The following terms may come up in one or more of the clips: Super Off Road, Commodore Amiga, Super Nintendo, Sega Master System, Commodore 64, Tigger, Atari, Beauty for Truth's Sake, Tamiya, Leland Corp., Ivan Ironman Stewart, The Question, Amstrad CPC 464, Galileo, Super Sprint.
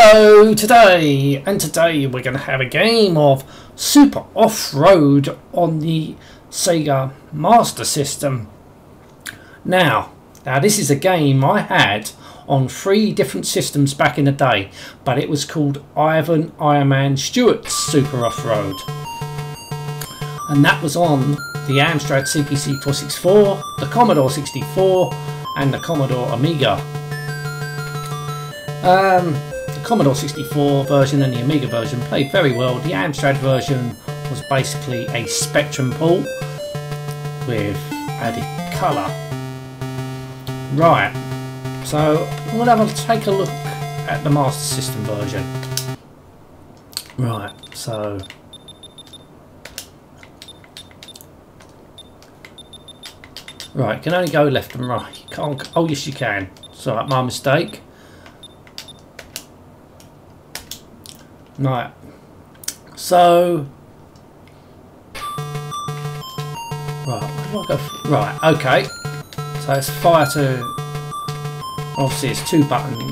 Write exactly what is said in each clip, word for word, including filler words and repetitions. Hello, today, and today we're going to have a game of Super Off Road on the Sega Master System. Now, now this is a game I had on three different systems back in the day, but it was called Ivan Ironman Stewart's Super Off Road, and that was on the Amstrad C P C four sixty-four, the Commodore sixty-four, and the Commodore Amiga. Um, the Commodore sixty-four version and the Amiga version played very well. The Amstrad version was basically a Spectrum port with added colour. Right, so we'll have a take a look at the Master System version. Right, so right, you can only go left and right. You can't. Oh yes, you can. Sorry, my mistake. Right, so right, where do I go for? Right, okay. So it's fire to. Obviously, it's two buttons.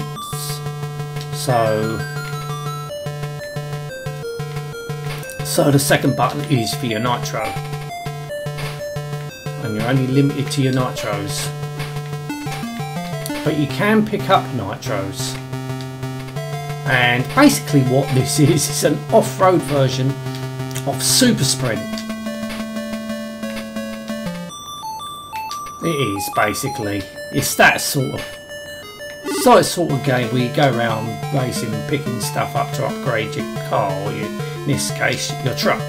So, so the second button is for your nitro, and you're only limited to your nitros, but you can pick up nitros. And basically what this is, is an off-road version of Super Sprint. It is basically, it's that sort of, so it's sort of game where you go around racing, picking stuff up to upgrade your car, or your, in this case, your truck.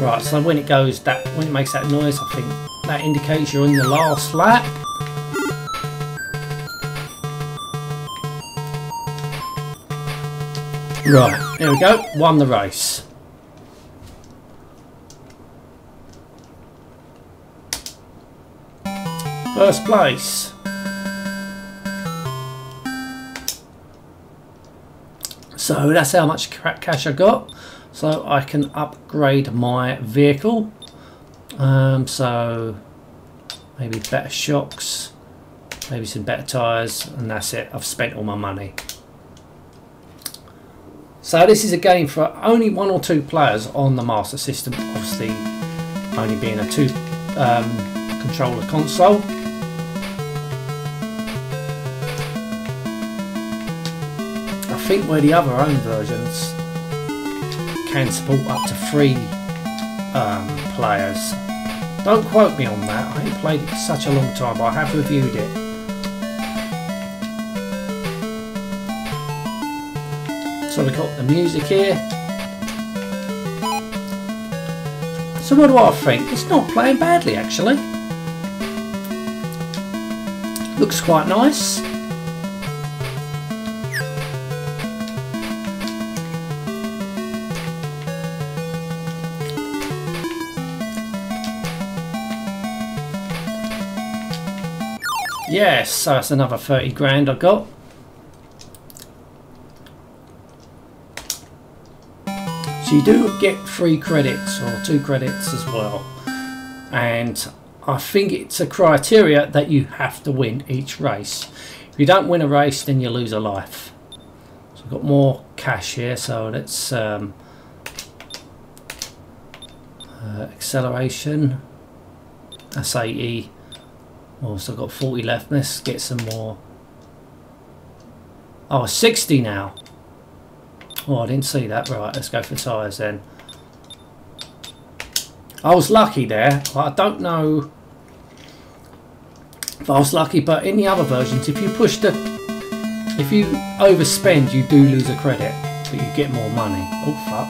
Right, so when it goes, that when it makes that noise, I think that indicates you're in the last lap. Right, here we go, won the race. First place. So that's how much cash I got. So I can upgrade my vehicle. Um, so maybe better shocks, maybe some better tyres, and that's it, I've spent all my money. So this is a game for only one or two players on the Master System, obviously only being a two um, controller console. I think where the other own versions can support up to three um, players. Don't quote me on that, I haven't played it for such a long time, but I have reviewed it. So we've got the music here. So what do I think? It's not playing badly actually. Looks quite nice. Yes, so that's another thirty grand I got. You do get three credits or two credits as well, and I think it's a criteria that you have to win each race. If you don't win a race, then you lose a life. So I've got more cash here, so let's um, uh, acceleration, that's eighty. Also got forty left. Let's get some more. Oh, sixty now. Oh, I didn't see that. Right, let's go for tyres then. I was lucky there. I don't know if I was lucky, but in the other versions, if you push the, if you overspend, you do lose a credit, but you get more money. Oh fuck!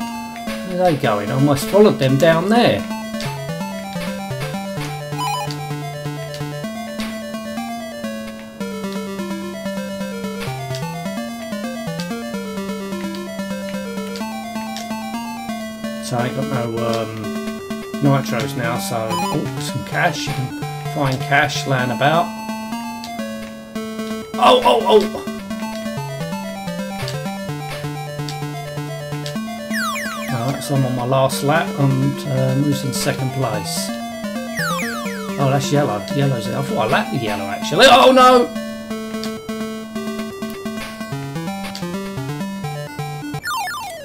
Where are they going? I almost followed them down there. So I ain't got no um, nitros now, so oh, some cash, you can find cash laying about. Oh, oh, oh! Alright, so I'm on my last lap, I'm um, losing second place. Oh, that's yellow, yellow's there. I thought I lapped the yellow actually. Oh no!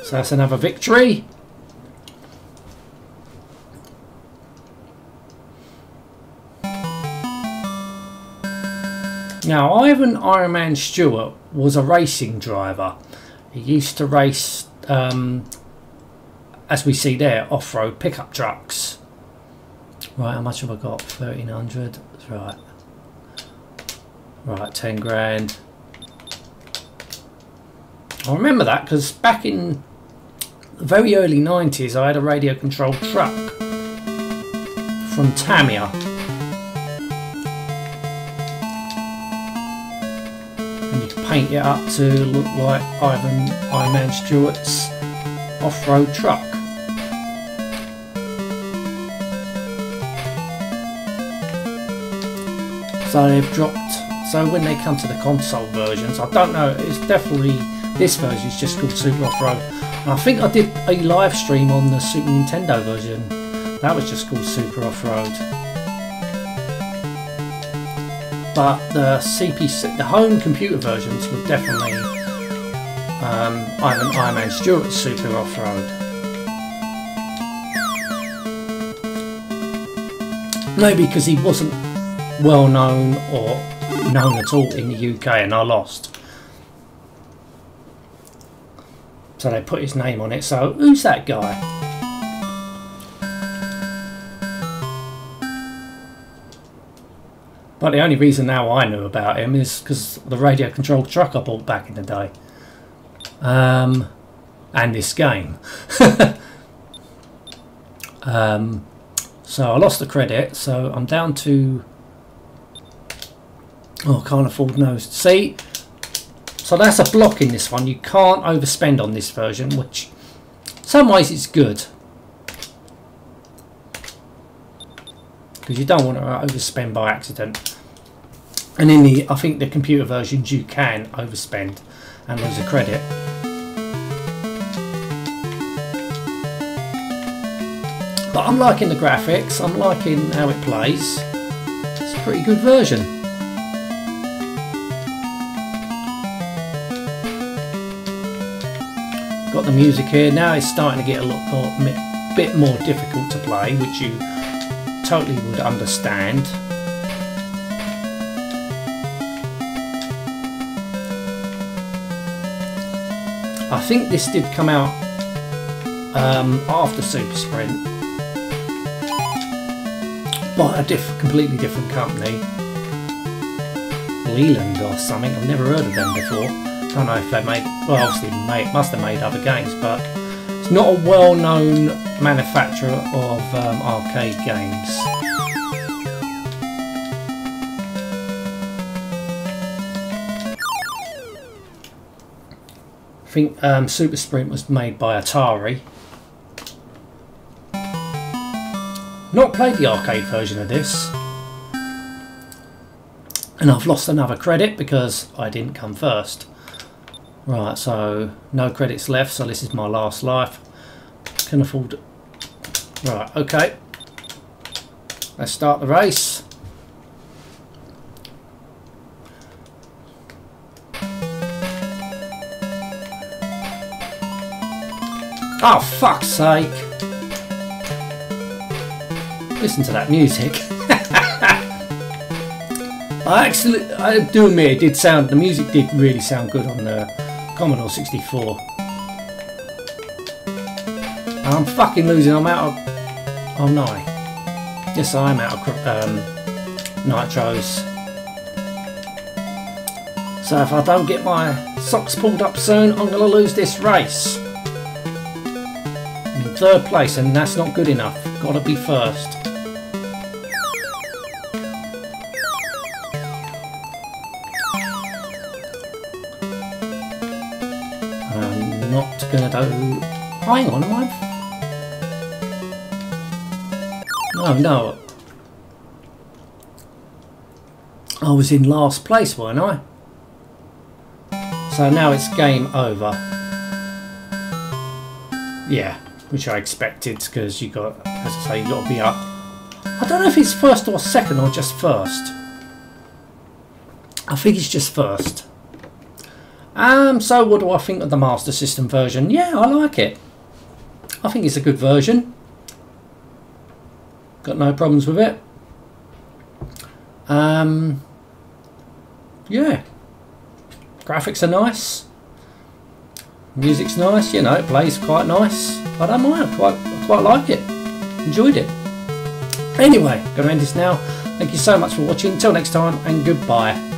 So that's another victory. Now, Ivan Ironman Stewart was a racing driver. He used to race, um, as we see there, off-road pickup trucks. Right, how much have I got? thirteen hundred. Right. Right, ten grand. I remember that because back in the very early nineties, I had a radio-controlled truck from Tamiya. And you can paint it up to look like Ivan Ironman Stewart's off-road truck. So they've dropped, so when they come to the console versions, I don't know, it's definitely, this version is just called Super Off Road. And I think I did a live stream on the Super Nintendo version. That was just called Super Off Road. But the C P C, the home computer versions were definitely um, Ivan Ironman Stewart's Super Off Road. Maybe because he wasn't well known or known at all in the U K, and I lost. So they put his name on it, so who's that guy? But the only reason now I knew about him is because the radio controlled truck I bought back in the day. Um, and this game. um, so I lost the credit, so I'm down to... Oh, I can't afford those. See? So that's a block in this one. You can't overspend on this version, which in some ways is good. Because you don't want to overspend by accident. And in the, I think the computer versions you can overspend and lose a credit. But I'm liking the graphics, I'm liking how it plays. It's a pretty good version. Got the music here. Now it's starting to get a lot more, bit more difficult to play, which you totally would understand. I think this did come out um, after Super Sprint by a diff completely different company, Leland or something. I've never heard of them before. I don't know if they made, well obviously made, must have made other games, but it's not a well-known manufacturer of um, arcade games. I think um, Super Sprint was made by Atari. Not played the arcade version of this. And I've lost another credit because I didn't come first. Right, so no credits left, so this is my last life. Can afford... Right, okay. Let's start the race. Oh, fuck's sake. Listen to that music. I actually, I do admit it did sound, the music did really sound good on the Commodore sixty-four. I'm fucking losing. I'm out of... Oh no. Yes, I am out of um, nitros. So if I don't get my socks pulled up soon, I'm going to lose this race. I'm in third place, and that's not good enough. Got to be first. Gonna do. Hang on, am I? No, no. I was in last place, weren't I? So now it's game over. Yeah, which I expected because you got, as I say, you got to be up. I don't know if it's first or second or just first. I think it's just first. Um, so what do I think of the Master System version? Yeah, I like it. I think it's a good version. Got no problems with it. Um, yeah. Graphics are nice. Music's nice, you know, it plays quite nice. I don't mind, I quite, I quite like it. Enjoyed it. Anyway, gonna end this now. Thank you so much for watching. Till next time, and goodbye.